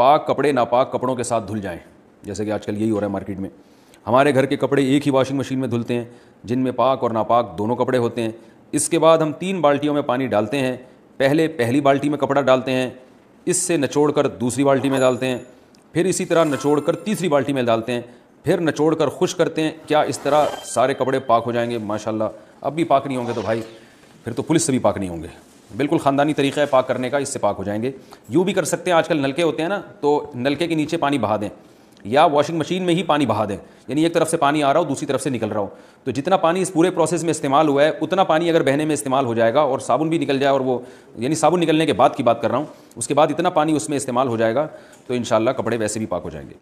पाक कपड़े नापाक कपड़ों के साथ धुल जाएँ, जैसे कि आजकल यही हो रहा है मार्केट में। हमारे घर के कपड़े एक ही वॉशिंग मशीन में धुलते हैं, जिनमें पाक और नापाक दोनों कपड़े होते हैं। इसके बाद हम 3 बाल्टियों में पानी डालते हैं। पहले पहली बाल्टी में कपड़ा डालते हैं, इससे नचोड़कर दूसरी बाल्टी में डालते हैं, फिर इसी तरह नचोड़कर तीसरी बाल्टी में डालते हैं, फिर नचोड़कर खुश करते हैं। क्या इस तरह सारे कपड़े पाक हो जाएंगे? माशाल्लाह। अब भी पाक नहीं होंगे तो भाई फिर तो पुलिस से भी पाक नहीं होंगे। बिल्कुल ख़ानदानी तरीक़ा है पाक करने का, इससे पाक हो जाएंगे। यूँ भी कर सकते हैं, आजकल नलके होते हैं ना, तो नलके के नीचे पानी बहा दें या वॉशिंग मशीन में ही पानी बहा दें, यानी एक तरफ से पानी आ रहा हो दूसरी तरफ से निकल रहा हो, तो जितना पानी इस पूरे प्रोसेस में इस्तेमाल हुआ है उतना पानी अगर बहने में इस्तेमाल हो जाएगा और साबुन भी निकल जाए, और वो यानी साबुन निकलने के बाद की बात कर रहा हूँ, उसके बाद इतना पानी उसमें इस्तेमाल हो जाएगा तो इंशाल्लाह कपड़े वैसे भी पाक हो जाएंगे।